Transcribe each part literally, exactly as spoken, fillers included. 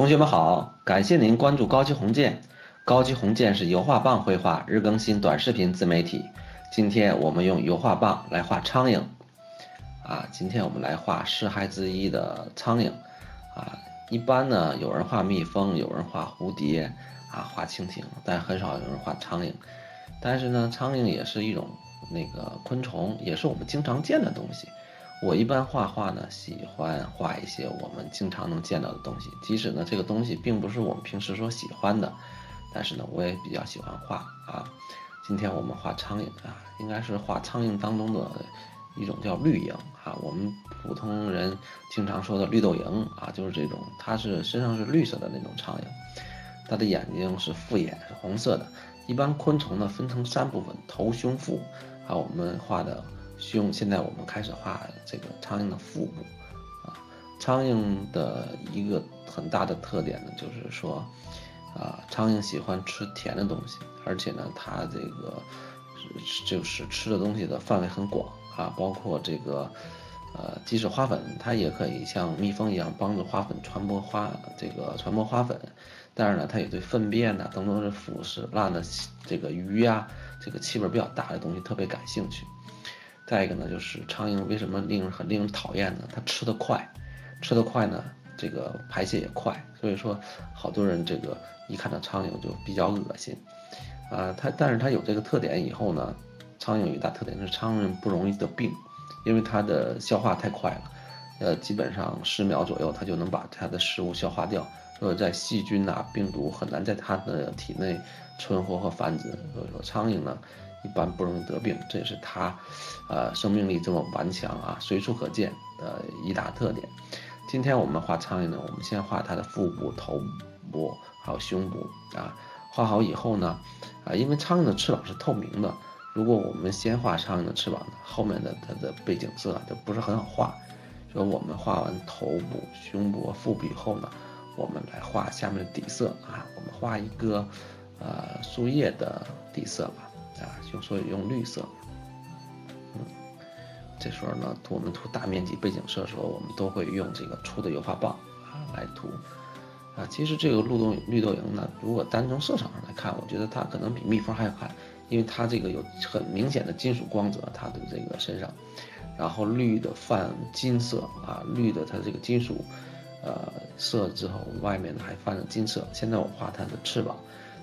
同学们好，感谢您关注高级红剑。高级红剑是油画棒绘画日更新短视频自媒体。今天我们用油画棒来画苍蝇，啊，今天我们来画四害之一的苍蝇，啊，一般呢有人画蜜蜂，有人画蝴蝶，啊，画蜻蜓，但很少有人画苍蝇。但是呢，苍蝇也是一种那个昆虫，也是我们经常见的东西。我一般画画呢，喜欢画一些我们经常能见到的东西，即使呢这个东西并不是我们平时所喜欢的，但是呢我也比较喜欢画啊。今天我们画苍蝇啊，应该是画苍蝇当中的一种叫绿蝇啊，我们普通人经常说的绿豆蝇啊，就是这种，它是身上是绿色的那种苍蝇，它的眼睛是复眼是红色的。一般昆虫呢分成三部分，头、胸、腹啊，我们画的。胸，现在我们开始画这个苍蝇的腹部啊。苍蝇的一个很大的特点呢，就是说，啊，苍蝇喜欢吃甜的东西，而且呢，它这个就是吃的东西的范围很广啊，包括这个，呃，即使花粉，它也可以像蜜蜂一样帮助花粉传播花这个传播花粉，但是呢，它也对粪便呐、啊，等等是腐蚀烂的这个鱼呀、啊，这个气味比较大的东西特别感兴趣。再一个呢，就是苍蝇为什么令人很令人讨厌呢？它吃得快，吃得快呢，这个排泄也快，所以说好多人这个一看到苍蝇就比较恶心，啊，它但是它有这个特点以后呢，苍蝇有一大特点是苍蝇不容易得病，因为它的消化太快了，呃，基本上十秒左右它就能把它的食物消化掉，所以在细菌啊病毒很难在它的体内存活和繁殖，所以说苍蝇呢。一般不容易得病，这也是它，呃，生命力这么顽强啊，随处可见的一大特点。今天我们画苍蝇呢，我们先画它的腹部、头部还有胸部啊。画好以后呢，啊，因为苍蝇的翅膀是透明的，如果我们先画苍蝇的翅膀呢，后面的它的背景色啊就不是很好画。所以我们画完头部、胸部、腹部以后呢，我们来画下面的底色啊，我们画一个呃树叶的底色吧。啊，就所以用绿色，嗯，这时候呢，我们涂大面积背景色的时候，我们都会用这个粗的油画棒啊来涂啊。其实这个绿豆绿豆蝇呢，如果单从色彩上来看，我觉得它可能比蜜蜂还好看，因为它这个有很明显的金属光泽，它的这个身上，然后绿的泛金色啊，绿的它这个金属呃色之后，外面呢还泛着金色。现在我画它的翅膀。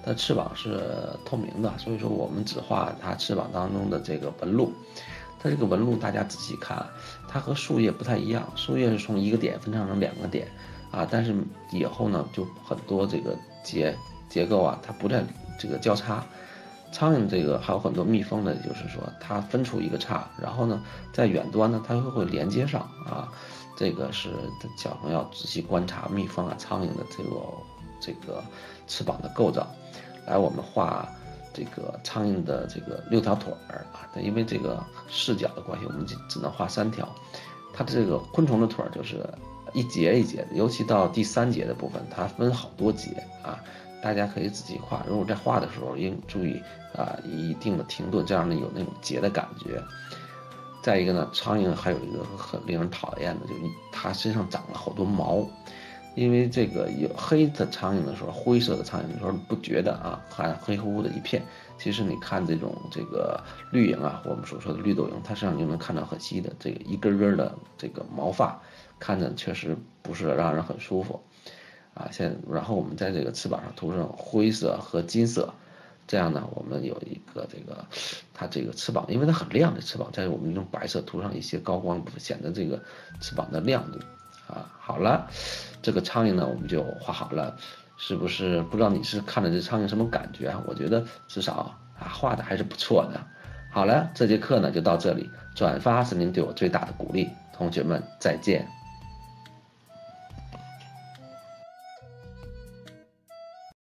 它翅膀是透明的，所以说我们只画它翅膀当中的这个纹路。它这个纹路大家仔细看，它和树叶不太一样，树叶是从一个点分成两个点啊，但是以后呢就很多这个结结构啊，它不再这个交叉。苍蝇这个还有很多蜜蜂的，就是说它分出一个叉，然后呢在远端呢它会会连接上啊。这个是小朋友仔细观察蜜蜂啊、苍蝇的这个这个翅膀的构造。来，我们画这个苍蝇的这个六条腿儿啊，但因为这个视角的关系，我们只能画三条。它这个昆虫的腿儿就是一节一节的，尤其到第三节的部分，它分好多节啊，大家可以仔细画。如果在画的时候，应注意啊一定的停顿，这样呢有那种节的感觉。再一个呢，苍蝇还有一个很令人讨厌的，就是它身上长了好多毛。因为这个有黑的苍蝇的时候，灰色的苍蝇的时候，你不觉得啊？看黑乎乎的一片，其实你看这种这个绿蝇啊，我们所说的绿豆蝇，它身上你就能看到很细的这个一根根的这个毛发，看着确实不是让人很舒服，啊，现在然后我们在这个翅膀上涂上灰色和金色，这样呢，我们有一个这个它这个翅膀，因为它很亮的翅膀，在我们用白色涂上一些高光，显得这个翅膀的亮度。啊，好了，这个苍蝇呢，我们就画好了，是不是？不知道你是看了这苍蝇什么感觉啊？我觉得至少啊，画的还是不错的。好了，这节课呢就到这里，转发是您对我最大的鼓励。同学们，再见。